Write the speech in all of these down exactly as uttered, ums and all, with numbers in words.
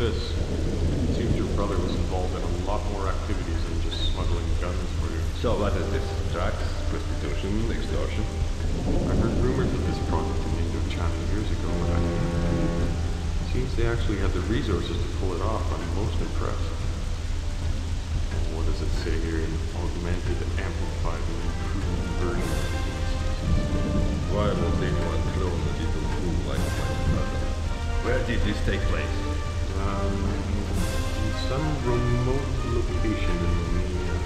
This. It seems your brother was involved in a lot more activities than just smuggling guns for you. So what is this? Drugs, prostitution, extortion? I heard rumors of this project in Indochina years ago, but I didn't. It seems they actually had the resources to pull it off. I'm most impressed. What does it say here? An augmented, amplified, and improved version of the species. Why was anyone clone a little fool like my brother? Where did this take place? Um, in some remote location in Romania.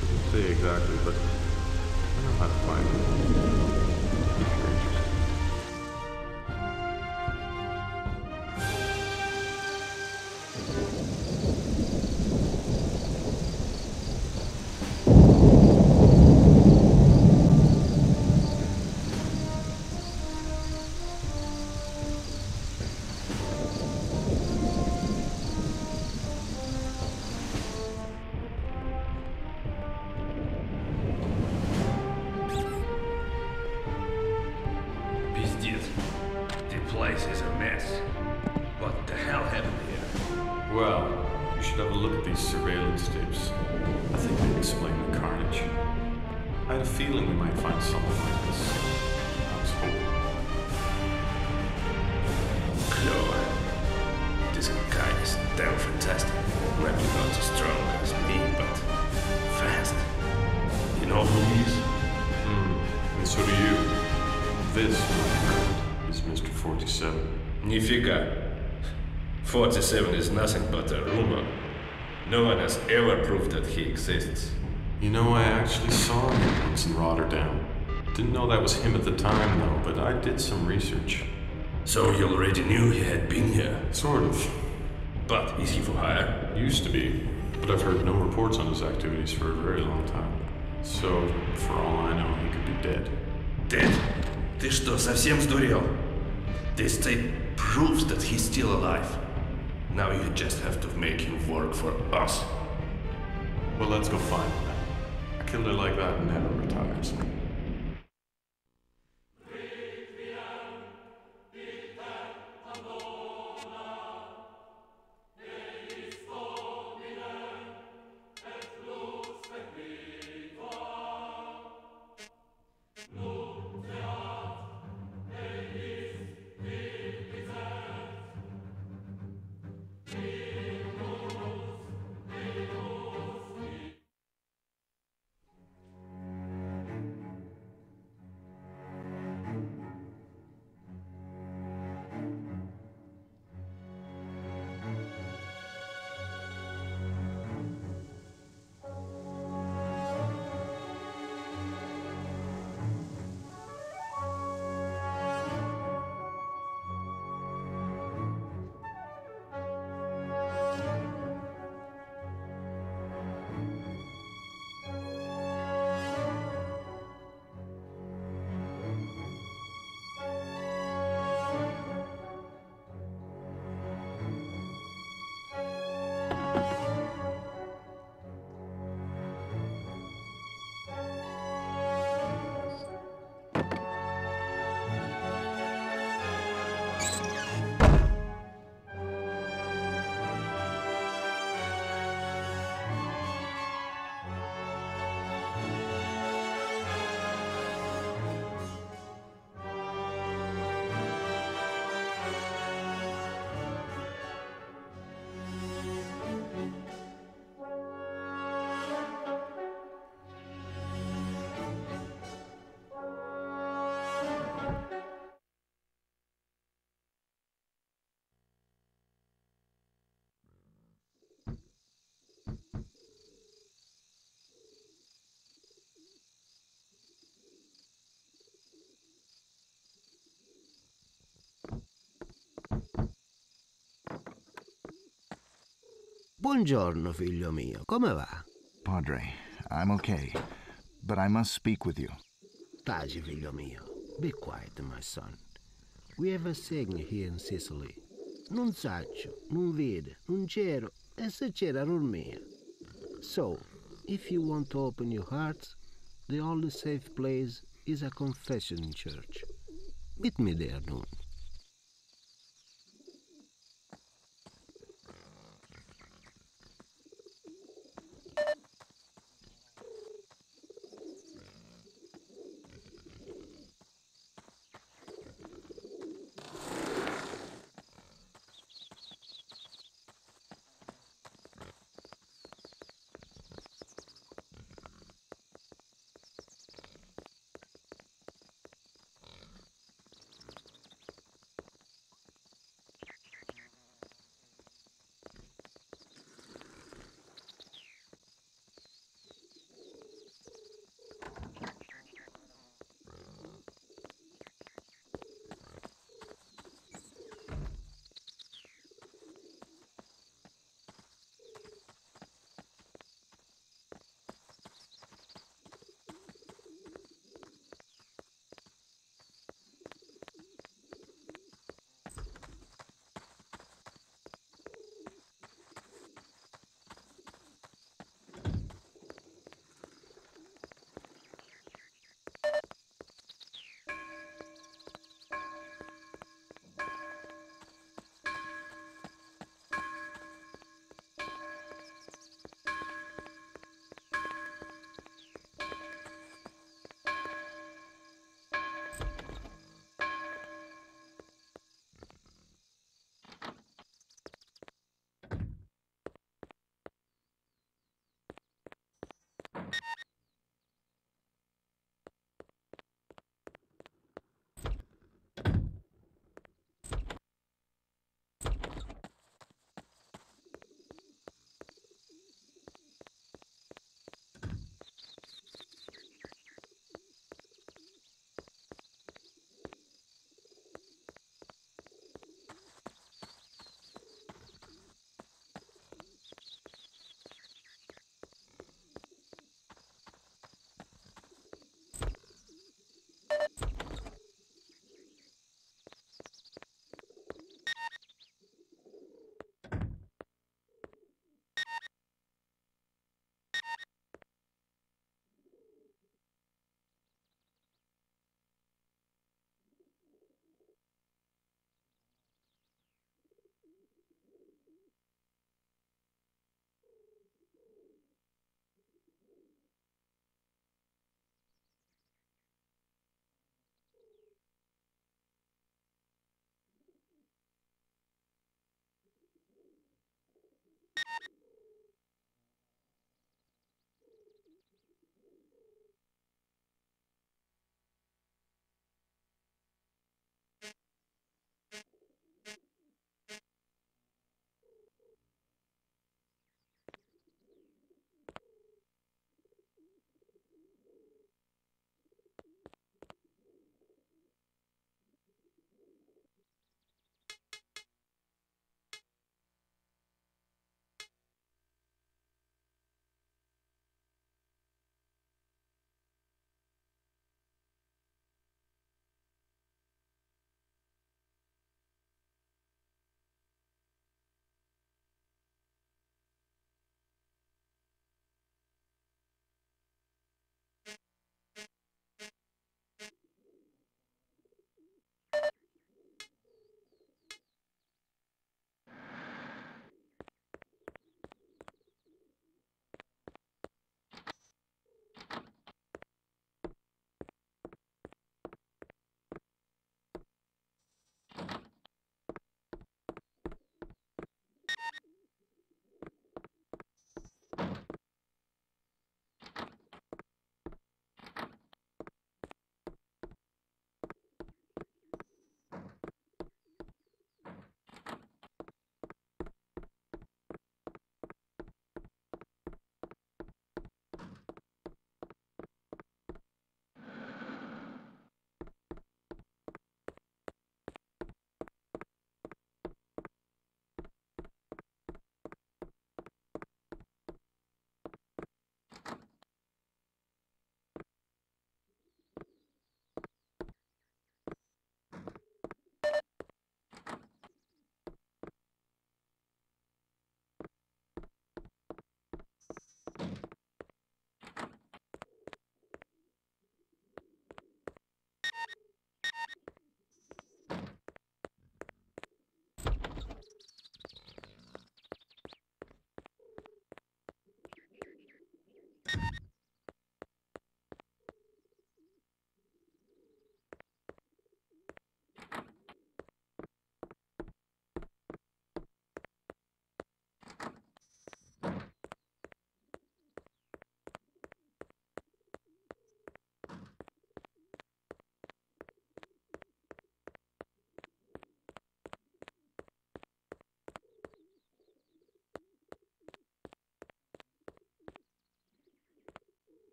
Doesn't say exactly, but I know how to find it. If you're interested. forty-seven is nothing but a rumor. No one has ever proved that he exists. You know, I actually saw him once in Rotterdam. Didn't know that was him at the time, though, but I did some research. So you already knew he had been here? Sort of. But is he for hire? Used to be, but I've heard no reports on his activities for a very long time. So, for all I know, he could be dead. Dead? Ты что, совсем сдурел? This tape proves that he's still alive. Now you just have to make him work for us. Well, let's go find him. A killer like that never retires. Buongiorno, figlio mio. Come va? Padre, I'm okay, but I must speak with you. Taci, figlio mio. Be quiet, my son. We have a saying here in Sicily. Non saccio, non vedo, non c'ero, e se c'era non mia. So, if you want to open your hearts, the only safe place is a confession in church. Meet me there noon.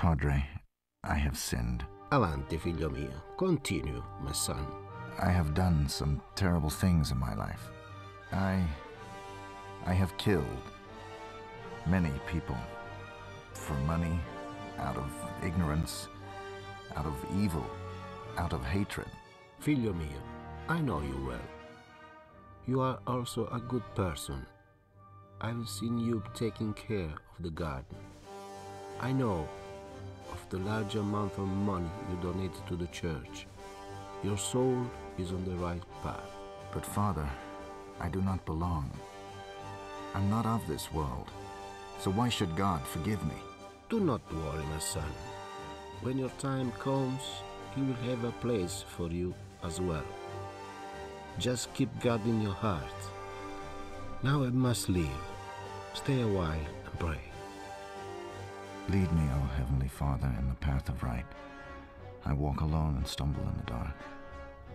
Padre, I have sinned. Avanti, figlio mio. Continue, my son. I have done some terrible things in my life. I... I have killed many people. For money, out of ignorance, out of evil, out of hatred. Figlio mio, I know you well. You are also a good person. I've seen you taking care of the garden. I know of the large amount of money you donated to the church. Your soul is on the right path. But Father, I do not belong. I'm not of this world, so why should God forgive me? Do not worry, my son. When your time comes, He will have a place for you as well. Just keep God in your heart. Now I must leave. Stay a while and pray. Lead me, O Heavenly Father, in the path of right. I walk alone and stumble in the dark.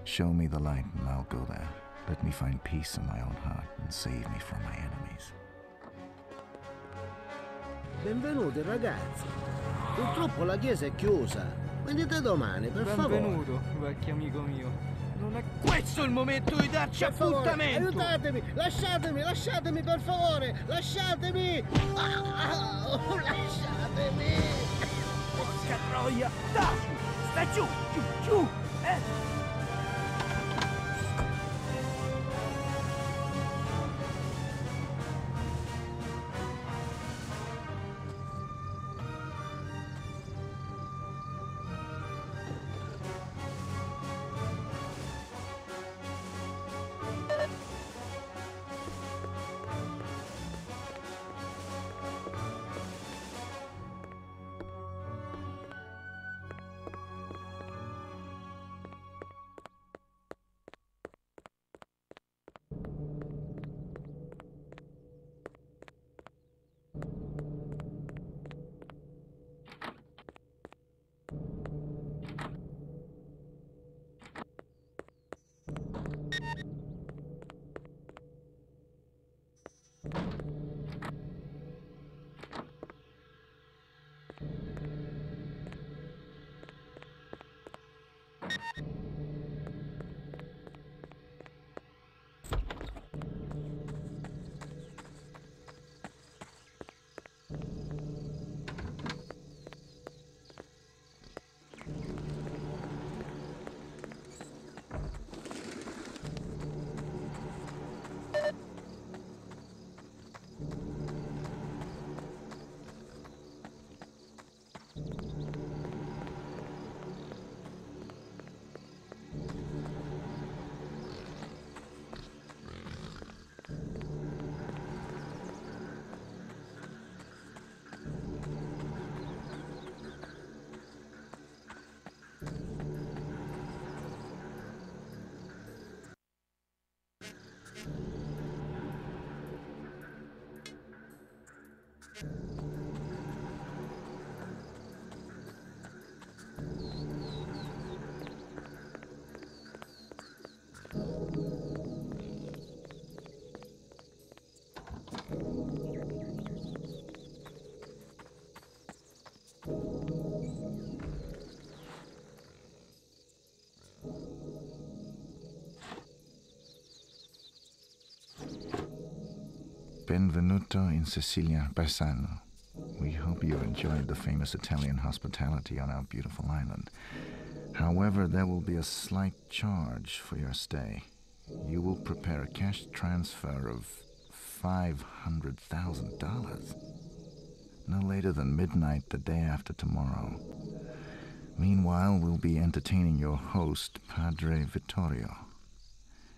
Show me the light and I'll go there. Let me find peace in my own heart and save me from my enemies. Benvenuti ragazzi. Purtroppo la chiesa è chiusa. Venite domani, per favore. Benvenuto, vecchio amico mio. Non è questo il momento di darci appuntamento. Aiutatemi, lasciatemi, lasciatemi per favore, lasciatemi. Ah, oh, lasciatemi. Porca troia, dai! Stai giù, giù, giù, eh! Benvenuto in Sicilia, Bersano. We hope you enjoyed the famous Italian hospitality on our beautiful island. However, there will be a slight charge for your stay. You will prepare a cash transfer of five hundred thousand dollars. No later than midnight the day after tomorrow. Meanwhile, we'll be entertaining your host, Padre Vittorio.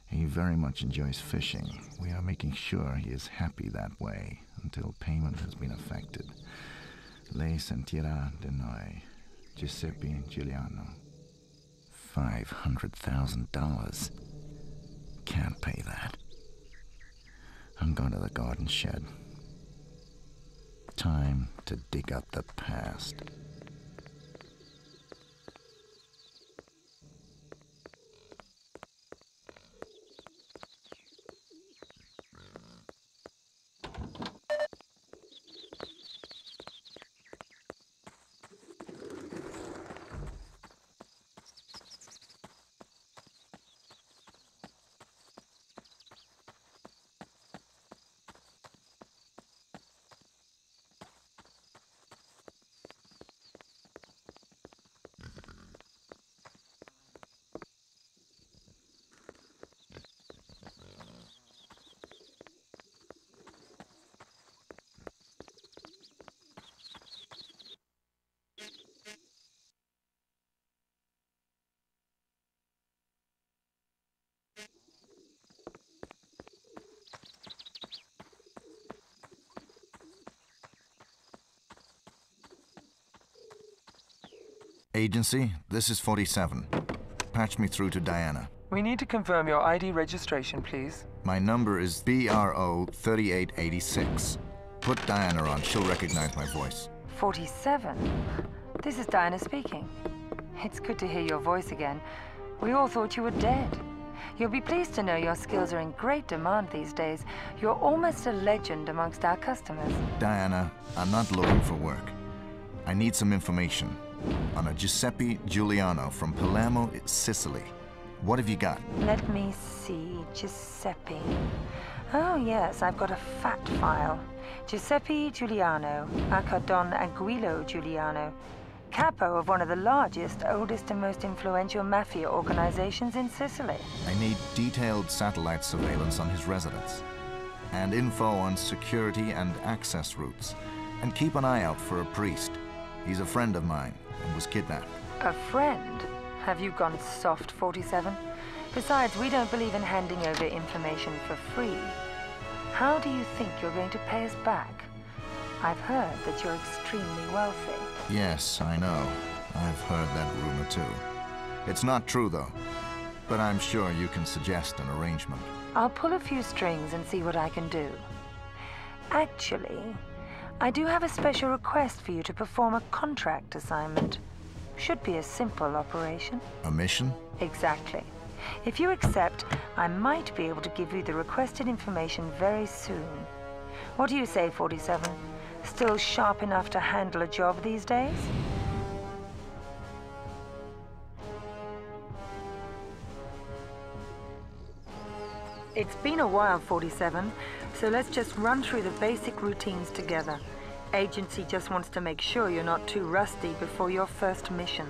He very much enjoys fishing. We are making sure he is happy that way until payment has been effected. Lei sentirà di noi, Giuseppe Giuliano. Five hundred thousand dollars. Can't pay that. I'm going to the garden shed. Time to dig up the past. Agency, this is forty-seven. Patch me through to Diana. We need to confirm your I D registration, please. My number is B R O three eight eight six. Put Diana on. She'll recognize my voice. forty-seven? This is Diana speaking. It's good to hear your voice again. We all thought you were dead. You'll be pleased to know your skills are in great demand these days. You're almost a legend amongst our customers. Diana, I'm not looking for work. I need some information on a Giuseppe Giuliano from Palermo, Sicily. What have you got? Let me see. Giuseppe. Oh, yes, I've got a fat file. Giuseppe Giuliano, aka Don Aquilo Giuliano. Capo of one of the largest, oldest and most influential mafia organizations in Sicily. I need detailed satellite surveillance on his residence and info on security and access routes. And keep an eye out for a priest. He's a friend of mine and was kidnapped. A friend? Have you gone soft, forty-seven? Besides, we don't believe in handing over information for free. How do you think you're going to pay us back? I've heard that you're extremely wealthy. Yes, I know. I've heard that rumor too. It's not true though, but I'm sure you can suggest an arrangement. I'll pull a few strings and see what I can do. Actually, I do have a special request for you to perform a contract assignment. Should be a simple operation. A mission? Exactly. If you accept, I might be able to give you the requested information very soon. What do you say, forty-seven? Still sharp enough to handle a job these days? It's been a while, forty-seven, so let's just run through the basic routines together. Agency just wants to make sure you're not too rusty before your first mission.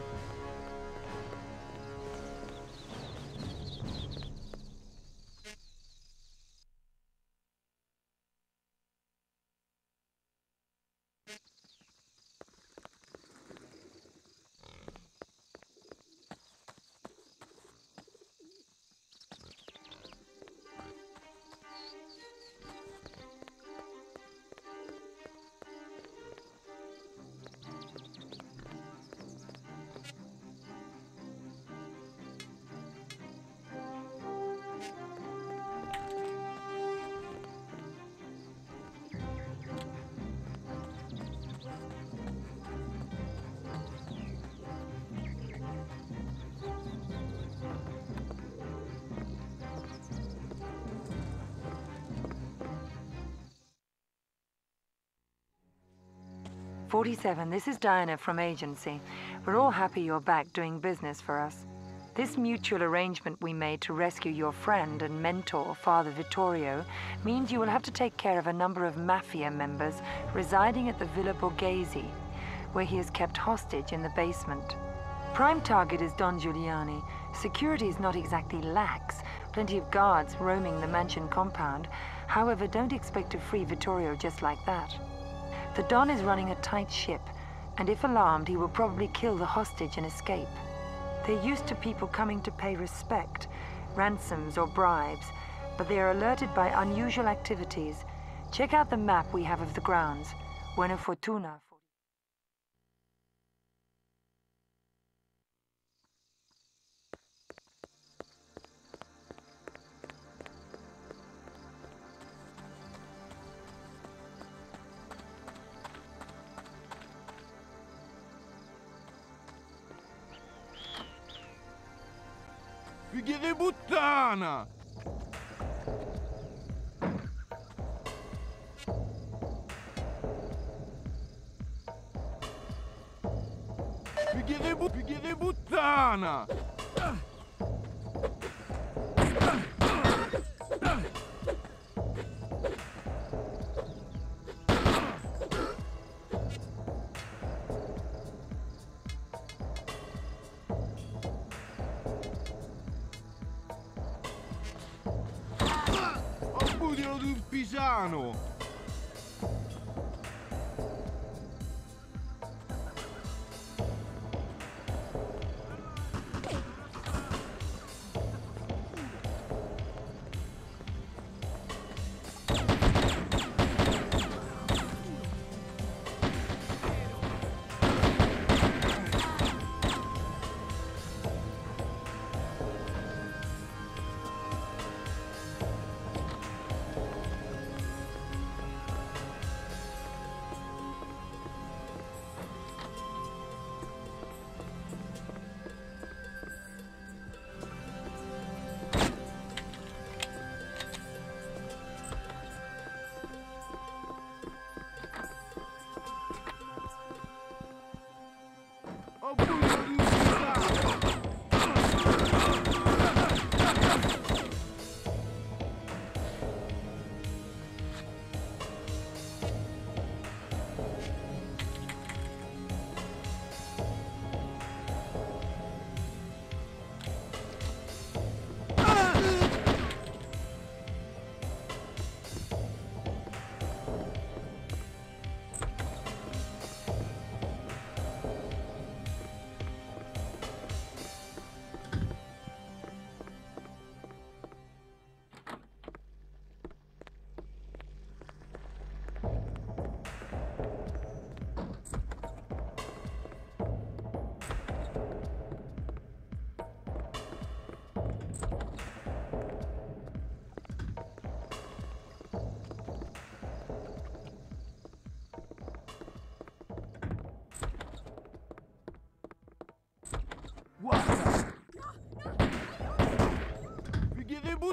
forty-seven, this is Diana from Agency. We're all happy you're back doing business for us. This mutual arrangement we made to rescue your friend and mentor, Father Vittorio, means you will have to take care of a number of Mafia members residing at the Villa Borghese, where he is kept hostage in the basement. Prime target is Don Giuliani. Security is not exactly lax. Plenty of guards roaming the mansion compound. However, don't expect to free Vittorio just like that. The Don is running a tight ship, and if alarmed, he will probably kill the hostage and escape. They're used to people coming to pay respect, ransoms or bribes, but they are alerted by unusual activities. Check out the map we have of the grounds. Buena fortuna. Fighi di puttana! Fighi di bu... Fighi di puttana! Pisano!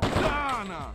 puttana!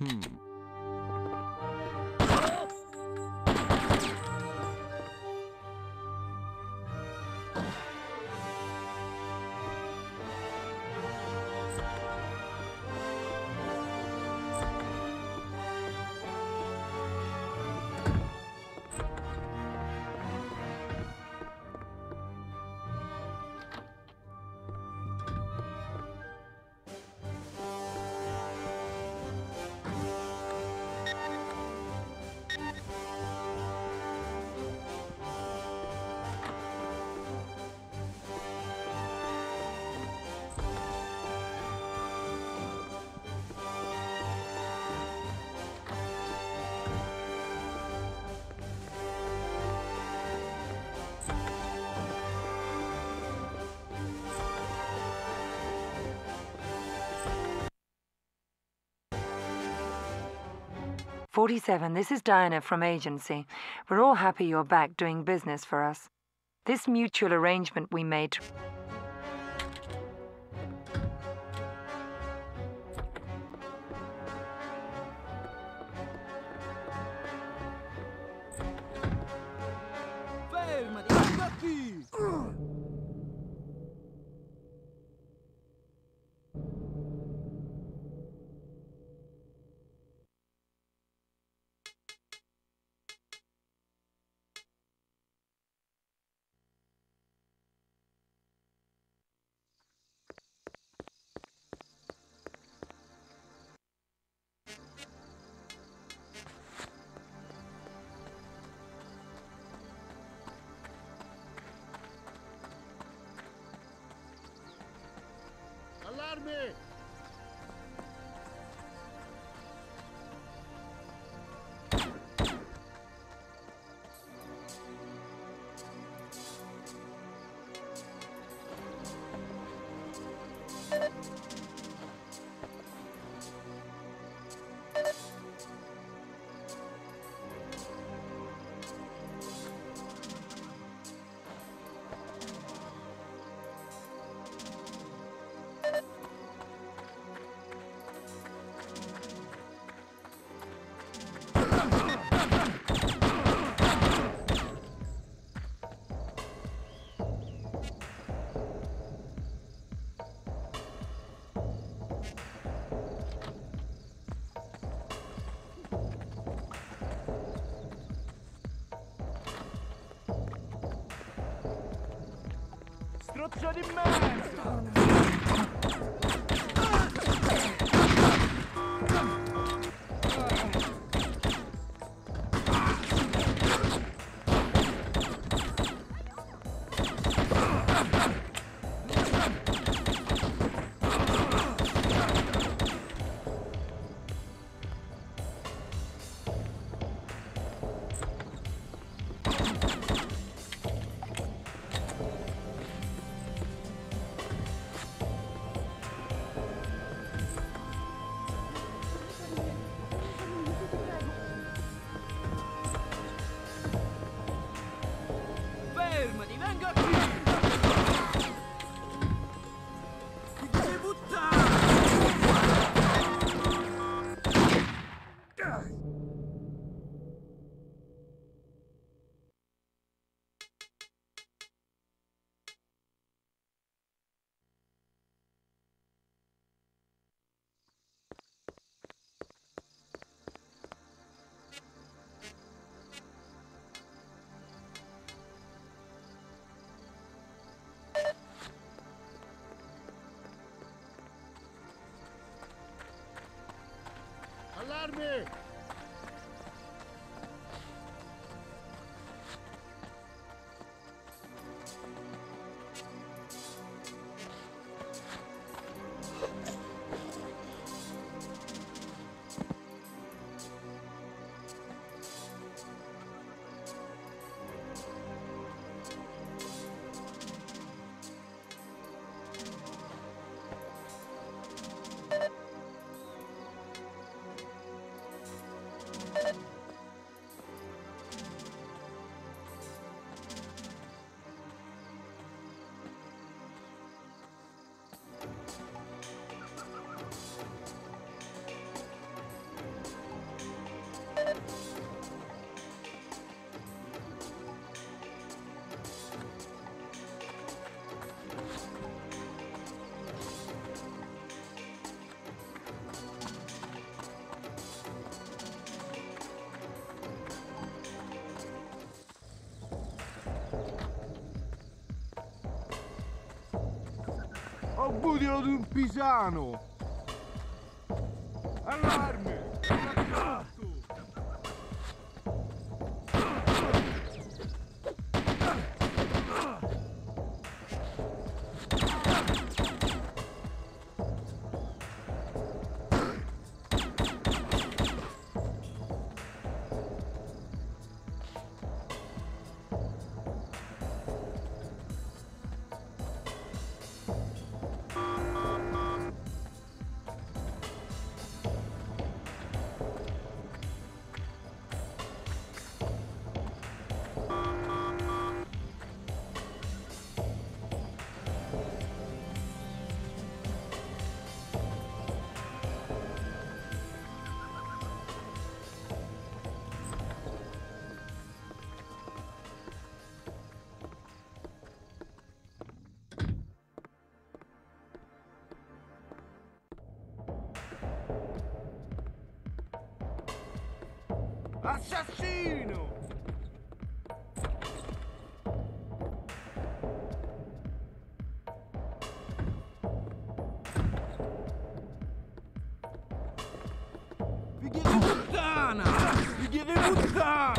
Hmm. forty-seven, this is Diana from Agency. We're all happy you're back doing business for us. This mutual arrangement we made... fermi! Strozzo di merda! Allarme! Budilo di un pisano! Allarme! Assassino! Figlio di puttana! Figlio di puttana!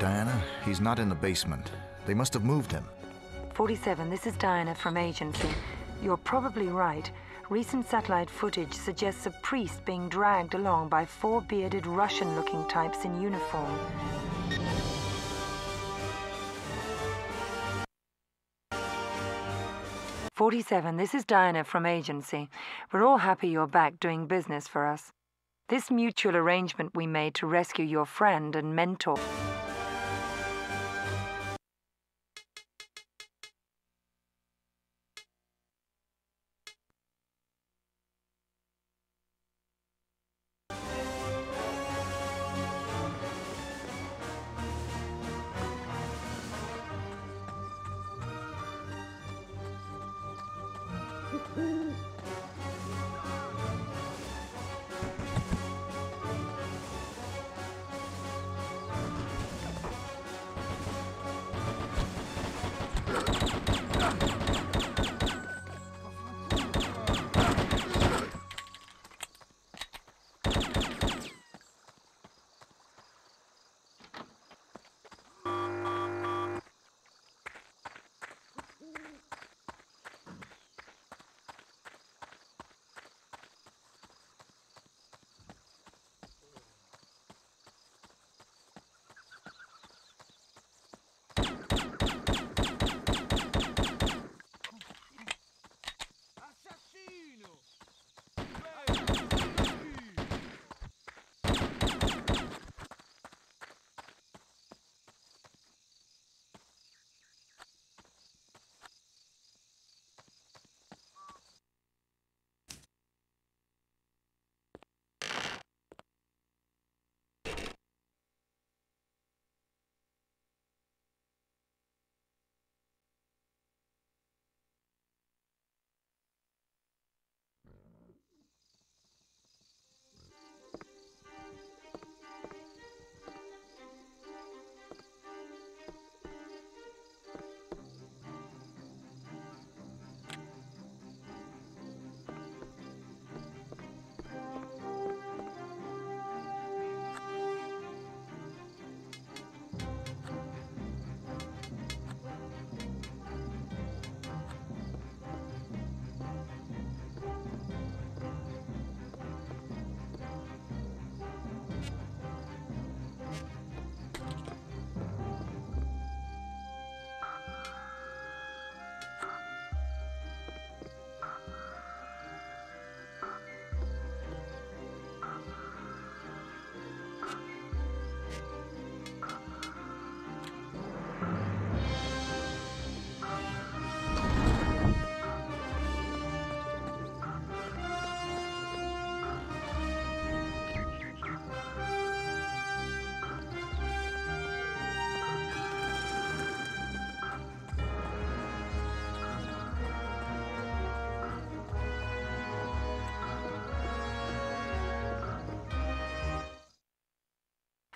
Diana, he's not in the basement. They must have moved him. forty-seven, this is Diana from Agency. You're probably right. Recent satellite footage suggests a priest being dragged along by four bearded Russian-looking types in uniform. forty-seven, this is Diana from Agency. We're all happy you're back doing business for us. This mutual arrangement we made to rescue your friend and mentor...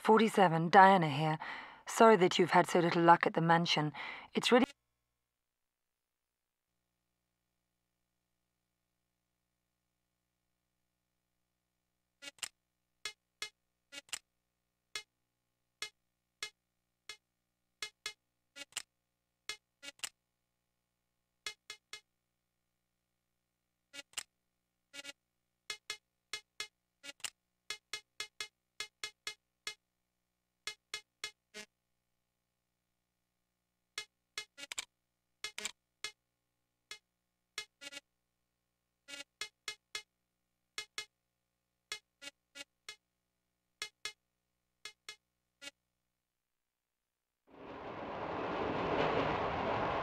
forty-seven, Diana here. Sorry that you've had so little luck at the mansion. It's really...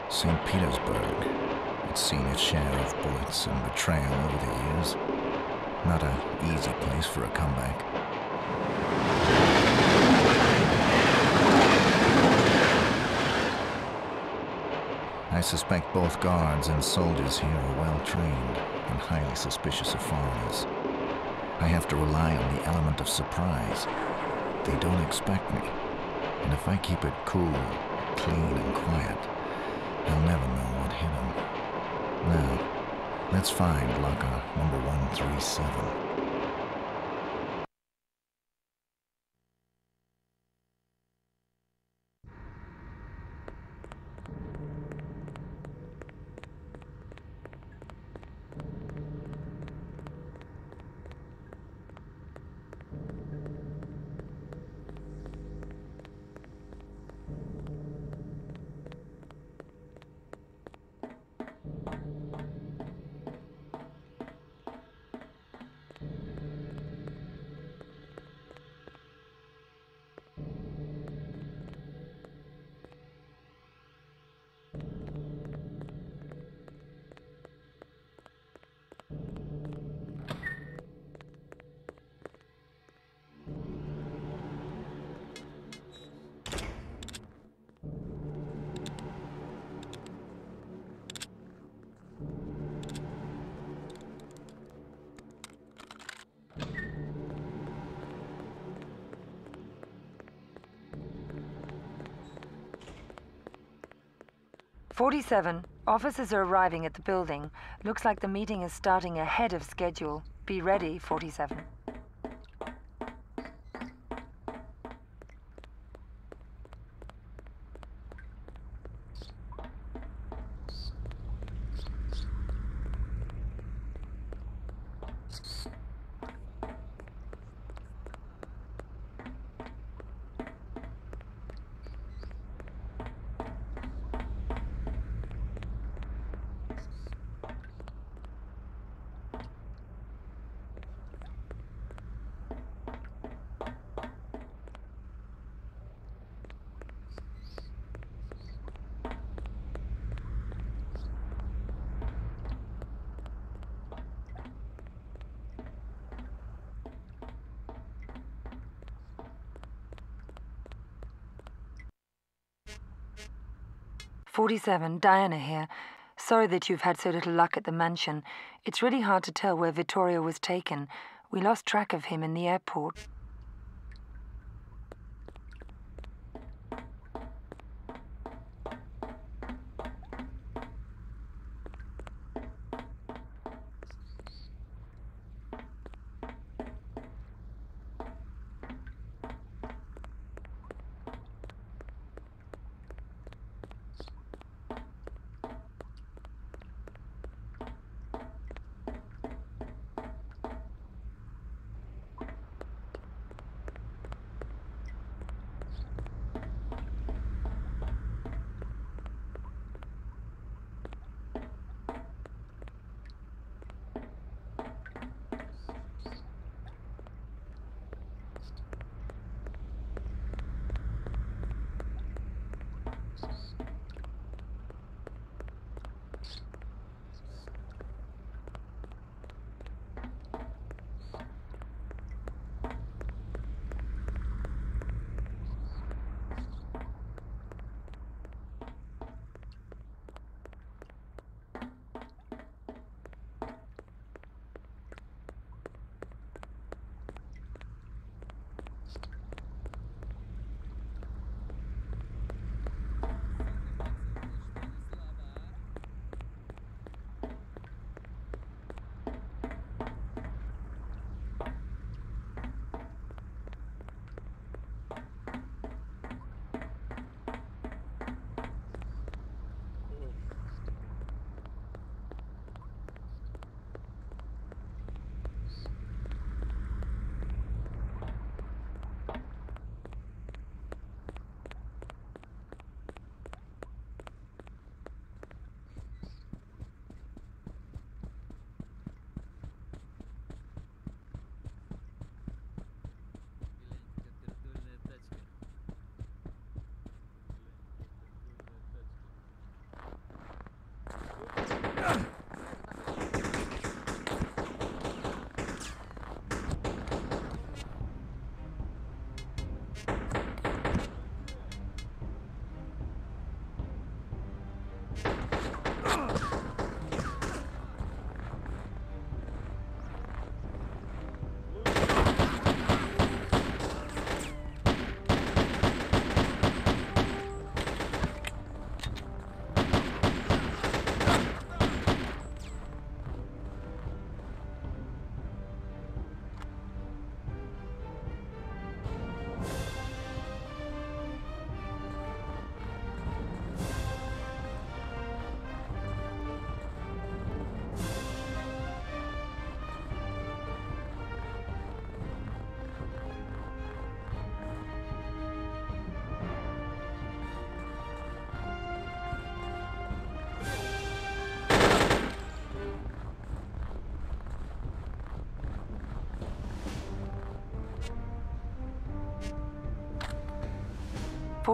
Saint Petersburg had seen its share of bullets and betrayal over the years. Not an easy place for a comeback. I suspect both guards and soldiers here are well-trained and highly suspicious of foreigners. I have to rely on the element of surprise. They don't expect me, and if I keep it cool, clean, and quiet, he'll never know what hit him. Now, let's find locker number one three seven. forty-seven. Officers are arriving at the building. Looks like the meeting is starting ahead of schedule. Be ready, forty-seven. forty-seven, Diana here. Sorry that you've had so little luck at the mansion. It's really hard to tell where Vittorio was taken. We lost track of him in the airport.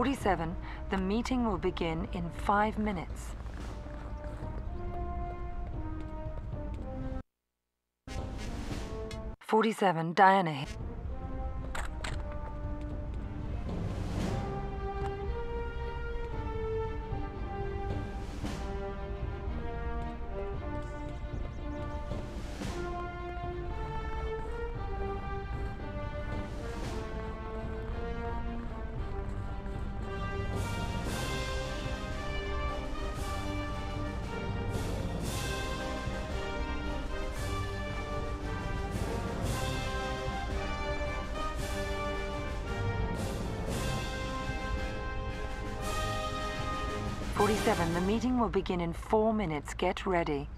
forty-seven, the meeting will begin in five minutes. forty-seven, Diana. forty-seven, the meeting will begin in four minutes. Get ready.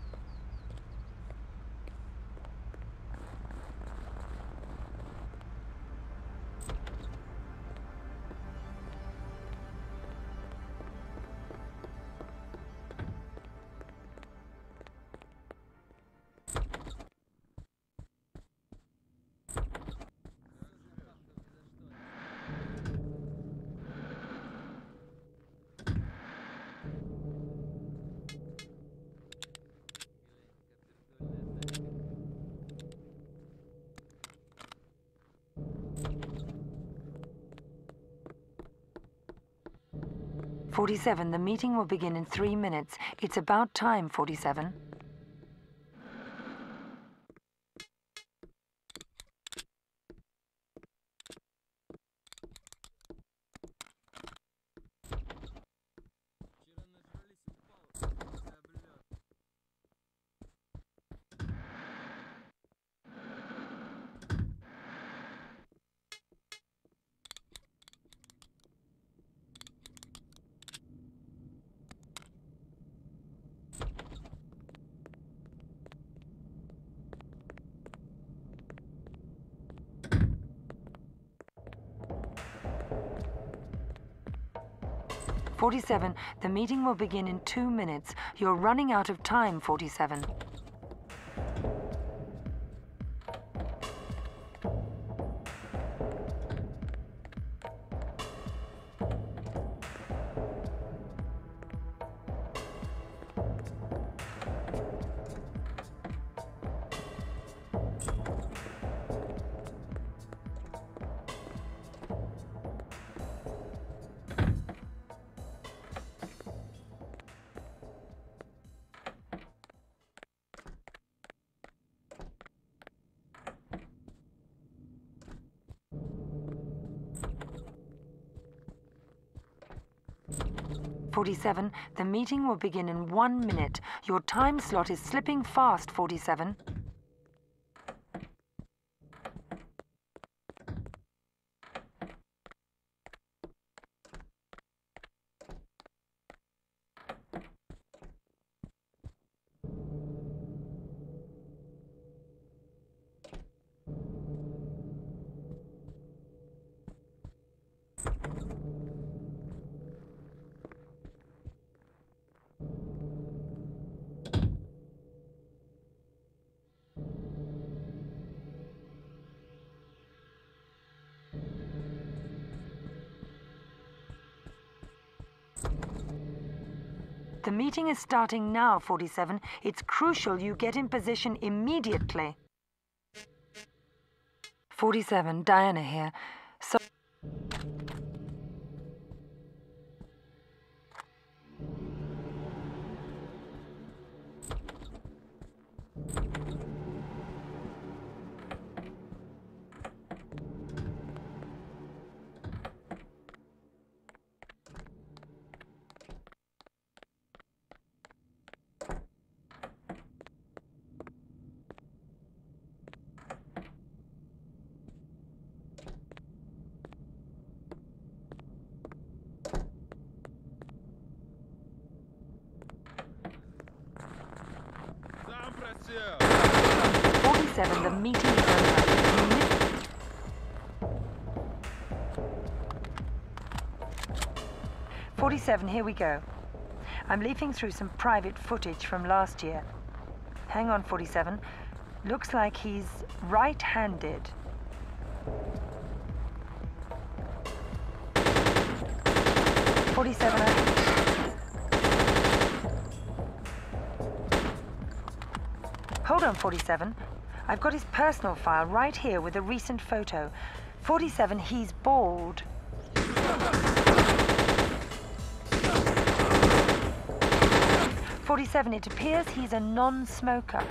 forty-seven, the meeting will begin in three minutes. It's about time, forty-seven. forty-seven, the meeting will begin in two minutes. You're running out of time, forty-seven. forty-seven, the meeting will begin in one minute. Your time slot is slipping fast, forty-seven. The meeting is starting now, forty-seven. It's crucial you get in position immediately. forty-seven, Diana here. So forty-seven, the meeting is over. forty-seven, here we go. I'm leafing through some private footage from last year. Hang on, forty-seven. Looks like he's right-handed. forty-seven. Hold on, forty-seven. I've got his personal file right here with a recent photo. forty-seven, he's bald. forty-seven, it appears he's a non-smoker.